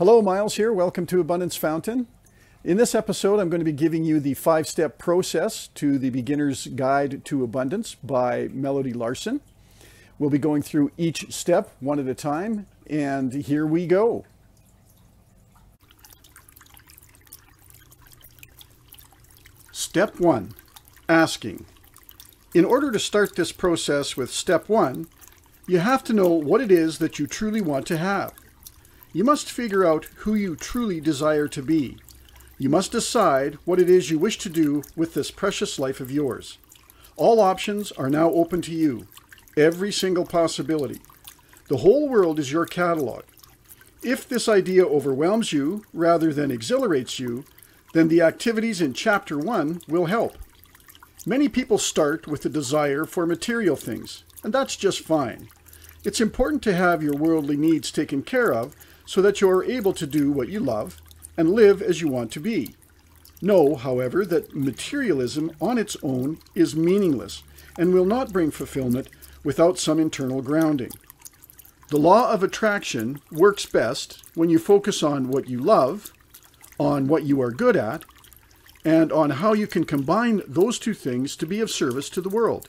Hello, Miles here. Welcome to Abundance Fountain. In this episode, I'm going to be giving you the five-step process to the Beginner's Guide to Abundance by Melody Larson. We'll be going through each step one at a time, and here we go. Step 1. Asking. In order to start this process with Step 1, you have to know what it is that you truly want to have. You must figure out who you truly desire to be. You must decide what it is you wish to do with this precious life of yours. All options are now open to you. Every single possibility. The whole world is your catalog. If this idea overwhelms you rather than exhilarates you, then the activities in Chapter 1 will help. Many people start with a desire for material things, and that's just fine. It's important to have your worldly needs taken care of so that you are able to do what you love and live as you want to be. Know, however, that materialism on its own is meaningless and will not bring fulfillment without some internal grounding. The law of attraction works best when you focus on what you love, on what you are good at, and on how you can combine those two things to be of service to the world.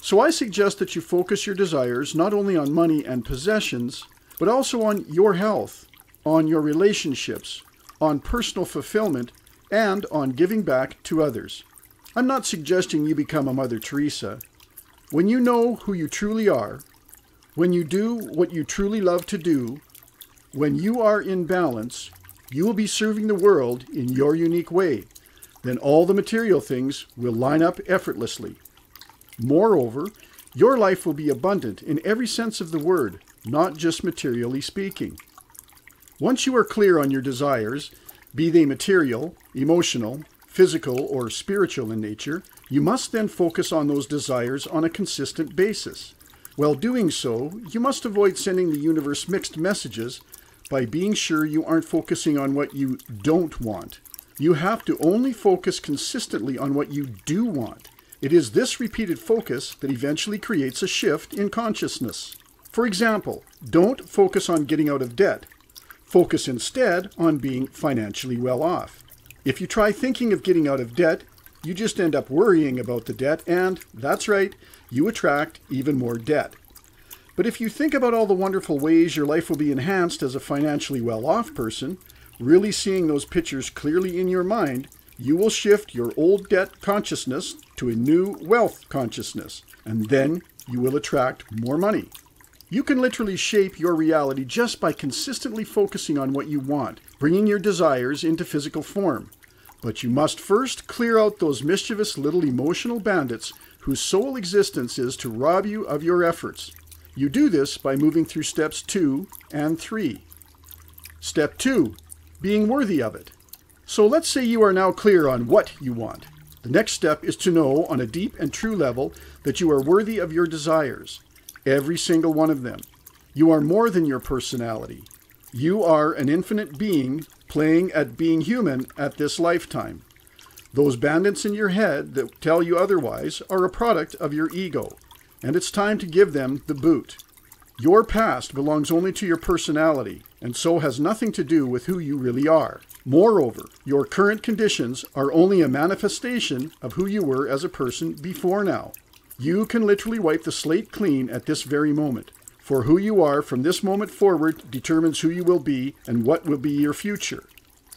So I suggest that you focus your desires not only on money and possessions, but also on your health, on your relationships, on personal fulfillment, and on giving back to others. I'm not suggesting you become a Mother Teresa. When you know who you truly are, when you do what you truly love to do, when you are in balance, you will be serving the world in your unique way. Then all the material things will line up effortlessly. Moreover, your life will be abundant in every sense of the word, not just materially speaking. Once you are clear on your desires, be they material, emotional, physical, or spiritual in nature, you must then focus on those desires on a consistent basis. While doing so, you must avoid sending the universe mixed messages by being sure you aren't focusing on what you don't want. You have to only focus consistently on what you do want. It is this repeated focus that eventually creates a shift in consciousness. For example, don't focus on getting out of debt. Focus instead on being financially well off. If you try thinking of getting out of debt, you just end up worrying about the debt, and that's right, you attract even more debt. But if you think about all the wonderful ways your life will be enhanced as a financially well-off person, really seeing those pictures clearly in your mind, you will shift your old debt consciousness to a new wealth consciousness, and then you will attract more money. You can literally shape your reality just by consistently focusing on what you want, bringing your desires into physical form. But you must first clear out those mischievous little emotional bandits whose sole existence is to rob you of your efforts. You do this by moving through steps 2 and 3. Step 2, being worthy of it. So let's say you are now clear on what you want. The next step is to know on a deep and true level that you are worthy of your desires, every single one of them. You are more than your personality. You are an infinite being playing at being human at this lifetime. Those bandits in your head that tell you otherwise are a product of your ego, and it's time to give them the boot. Your past belongs only to your personality, and so has nothing to do with who you really are. Moreover, your current conditions are only a manifestation of who you were as a person before now. You can literally wipe the slate clean at this very moment, for who you are from this moment forward determines who you will be and what will be your future.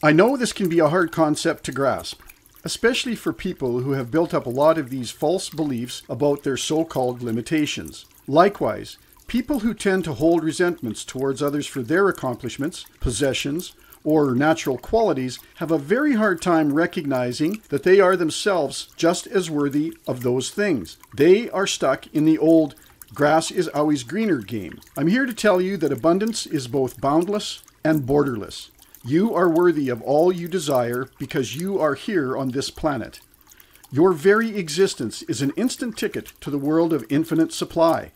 I know this can be a hard concept to grasp, especially for people who have built up a lot of these false beliefs about their so-called limitations. Likewise, people who tend to hold resentments towards others for their accomplishments, possessions, or natural qualities have a very hard time recognizing that they are themselves just as worthy of those things. They are stuck in the old grass is always greener game. I'm here to tell you that abundance is both boundless and borderless. You are worthy of all you desire because you are here on this planet. Your very existence is an instant ticket to the world of infinite supply.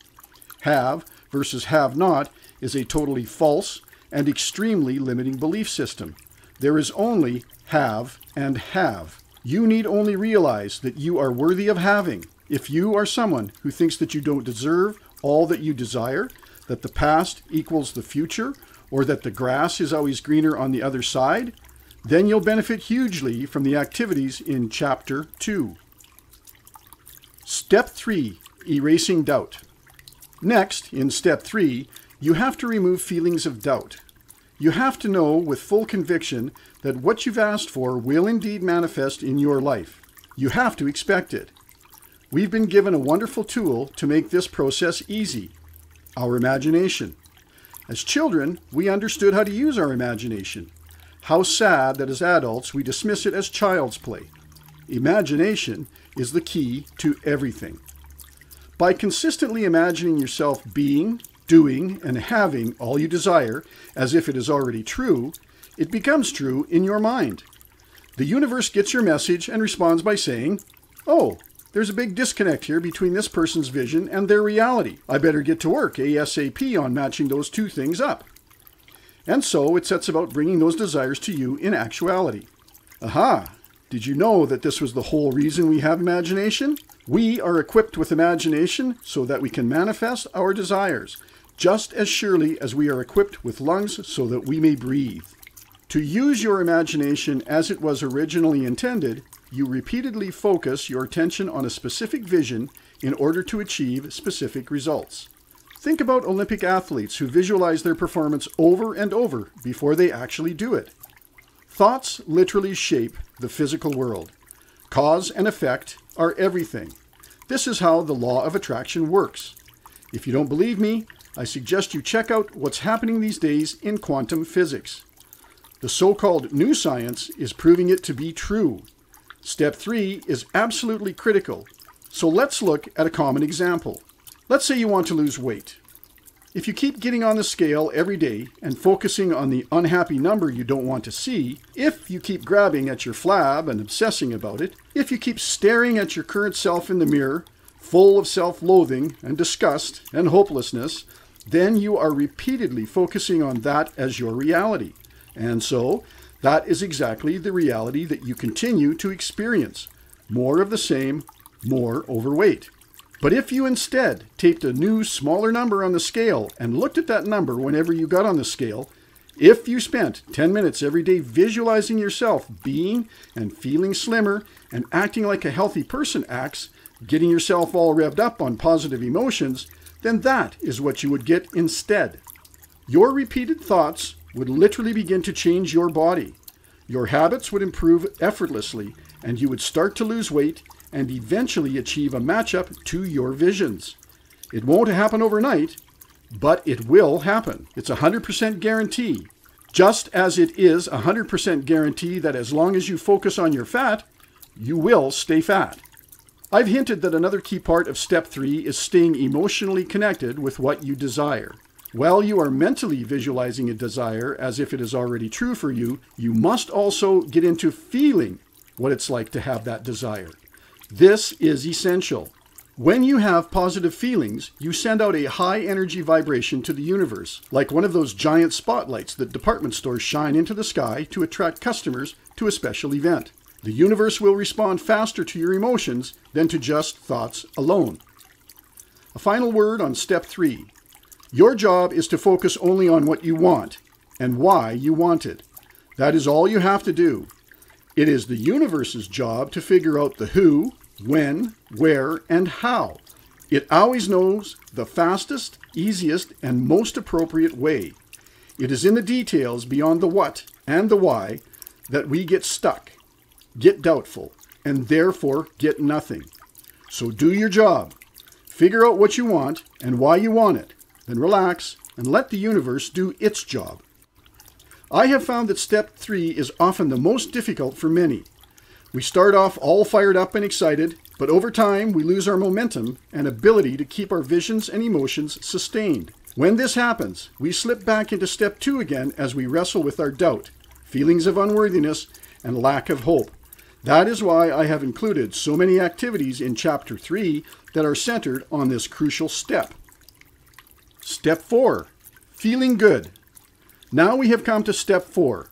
Have versus have not is a totally false and extremely limiting belief system. There is only have and have. You need only realize that you are worthy of having. If you are someone who thinks that you don't deserve all that you desire, that the past equals the future, or that the grass is always greener on the other side, then you'll benefit hugely from the activities in Chapter 2. Step 3. Erasing doubt. Next, in Step 3, you have to remove feelings of doubt. You have to know with full conviction that what you've asked for will indeed manifest in your life. You have to expect it. We've been given a wonderful tool to make this process easy: our imagination. As children, we understood how to use our imagination. How sad that as adults we dismiss it as child's play. Imagination is the key to everything. By consistently imagining yourself being, doing, and having all you desire as if it is already true, it becomes true in your mind. The universe gets your message and responds by saying, "Oh, there's a big disconnect here between this person's vision and their reality. I better get to work ASAP on matching those two things up." And so it sets about bringing those desires to you in actuality. Aha! Did you know that this was the whole reason we have imagination? We are equipped with imagination so that we can manifest our desires, just as surely as we are equipped with lungs so that we may breathe. To use your imagination as it was originally intended, you repeatedly focus your attention on a specific vision in order to achieve specific results. Think about Olympic athletes who visualize their performance over and over before they actually do it. Thoughts literally shape the physical world. Cause and effect are everything. This is how the law of attraction works. If you don't believe me, I suggest you check out what's happening these days in quantum physics. The so-called new science is proving it to be true. Step 3 is absolutely critical, so let's look at a common example. Let's say you want to lose weight. If you keep getting on the scale every day and focusing on the unhappy number you don't want to see, if you keep grabbing at your flab and obsessing about it, if you keep staring at your current self in the mirror, full of self-loathing and disgust and hopelessness, then you are repeatedly focusing on that as your reality. And so, that is exactly the reality that you continue to experience. More of the same, more overweight. But if you instead taped a new, smaller number on the scale and looked at that number whenever you got on the scale, if you spent 10 minutes every day visualizing yourself being and feeling slimmer and acting like a healthy person acts, getting yourself all revved up on positive emotions, then that is what you would get instead. Your repeated thoughts would literally begin to change your body. Your habits would improve effortlessly, and you would start to lose weight and eventually achieve a matchup to your visions. It won't happen overnight, but it will happen. It's a 100% guarantee. Just as it is a 100% guarantee that as long as you focus on your fat, you will stay fat. I've hinted that another key part of Step 3 is staying emotionally connected with what you desire. While you are mentally visualizing a desire as if it is already true for you, you must also get into feeling what it's like to have that desire. This is essential. When you have positive feelings, you send out a high energy vibration to the universe, like one of those giant spotlights that department stores shine into the sky to attract customers to a special event. The universe will respond faster to your emotions than to just thoughts alone. A final word on Step 3. Your job is to focus only on what you want and why you want it. That is all you have to do. It is the universe's job to figure out the who, when, where, and how. It always knows the fastest, easiest, and most appropriate way. It is in the details beyond the what and the why that we get stuck, get doubtful, and therefore get nothing. So do your job. Figure out what you want and why you want it. Then relax and let the universe do its job. I have found that Step 3 is often the most difficult for many. We start off all fired up and excited, but over time we lose our momentum and ability to keep our visions and emotions sustained. When this happens, we slip back into Step 2 again as we wrestle with our doubt, feelings of unworthiness, and lack of hope. That is why I have included so many activities in Chapter 3 that are centered on this crucial step. Step 4. Feeling good. Now we have come to Step 4.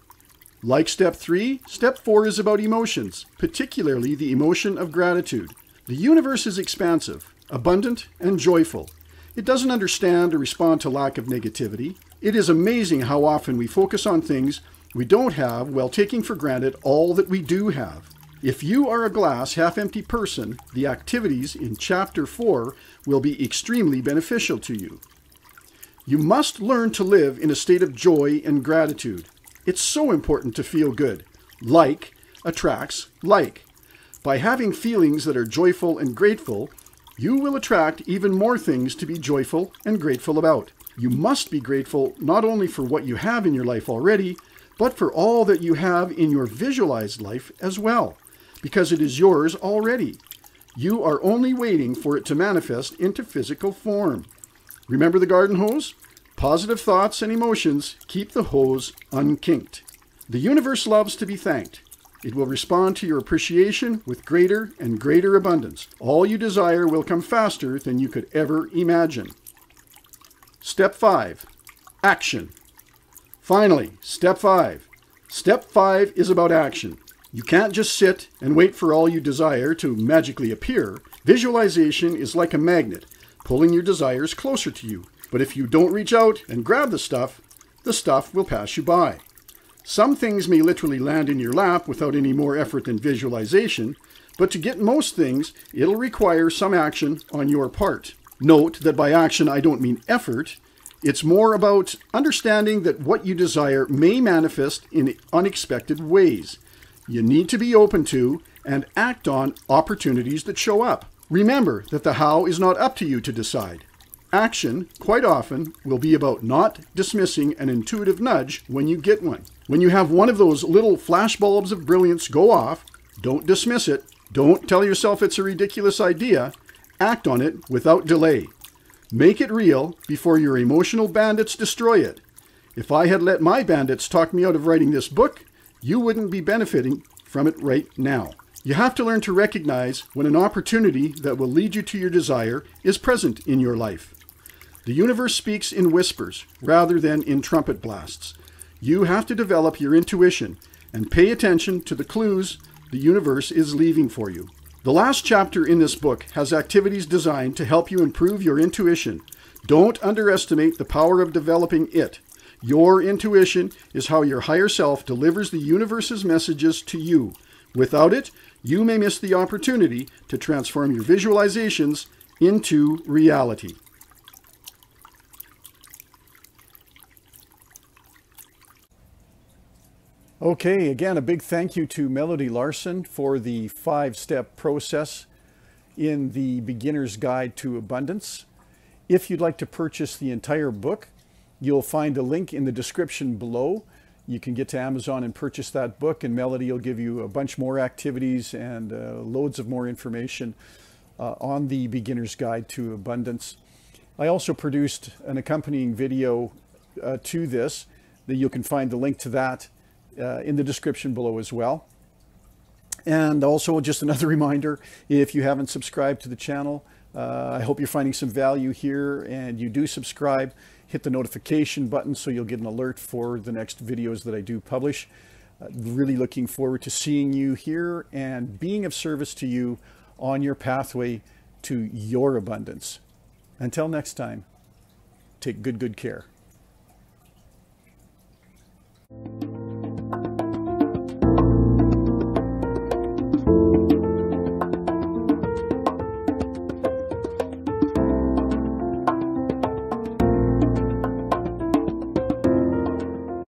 Like Step 3, Step 4 is about emotions, particularly the emotion of gratitude. The universe is expansive, abundant, and joyful. It doesn't understand or respond to lack of negativity. It is amazing how often we focus on things we don't have while taking for granted all that we do have. If you are a glass half-empty person, the activities in Chapter 4 will be extremely beneficial to you. You must learn to live in a state of joy and gratitude. It's so important to feel good. Like attracts like. By having feelings that are joyful and grateful, you will attract even more things to be joyful and grateful about. You must be grateful not only for what you have in your life already, but for all that you have in your visualized life as well, because it is yours already. You are only waiting for it to manifest into physical form. Remember the garden hose? Positive thoughts and emotions keep the hose unkinked. The universe loves to be thanked. It will respond to your appreciation with greater and greater abundance. All you desire will come faster than you could ever imagine. Step 5. Action. Finally, Step 5. Step 5 is about action. You can't just sit and wait for all you desire to magically appear. Visualization is like a magnet, pulling your desires closer to you. But if you don't reach out and grab the stuff will pass you by. Some things may literally land in your lap without any more effort than visualization, but to get most things, it'll require some action on your part. Note that by action, I don't mean effort. It's more about understanding that what you desire may manifest in unexpected ways. You need to be open to and act on opportunities that show up. Remember that the how is not up to you to decide. Action, quite often, will be about not dismissing an intuitive nudge when you get one. When you have one of those little flashbulbs of brilliance go off, don't dismiss it. Don't tell yourself it's a ridiculous idea. Act on it without delay. Make it real before your emotional bandits destroy it. If I had let my bandits talk me out of writing this book, you wouldn't be benefiting from it right now. You have to learn to recognize when an opportunity that will lead you to your desire is present in your life. The universe speaks in whispers rather than in trumpet blasts. You have to develop your intuition and pay attention to the clues the universe is leaving for you. The last chapter in this book has activities designed to help you improve your intuition. Don't underestimate the power of developing it. Your intuition is how your higher self delivers the universe's messages to you. Without it, you may miss the opportunity to transform your visualizations into reality. Okay, again, a big thank you to Melody Larson for the 5-step process in the Beginner's Guide to Abundance. If you'd like to purchase the entire book, you'll find a link in the description below. You can get to Amazon and purchase that book, and Melody will give you a bunch more activities and loads of more information on the Beginner's Guide to Abundance. I also produced an accompanying video to this, that you can find the link to that in the description below as well. And also just another reminder, if you haven't subscribed to the channel, I hope you're finding some value here, and you do subscribe, hit the notification button so you'll get an alert for the next videos that I do publish. Really looking forward to seeing you here and being of service to you on your pathway to your abundance. Until next time, take good care.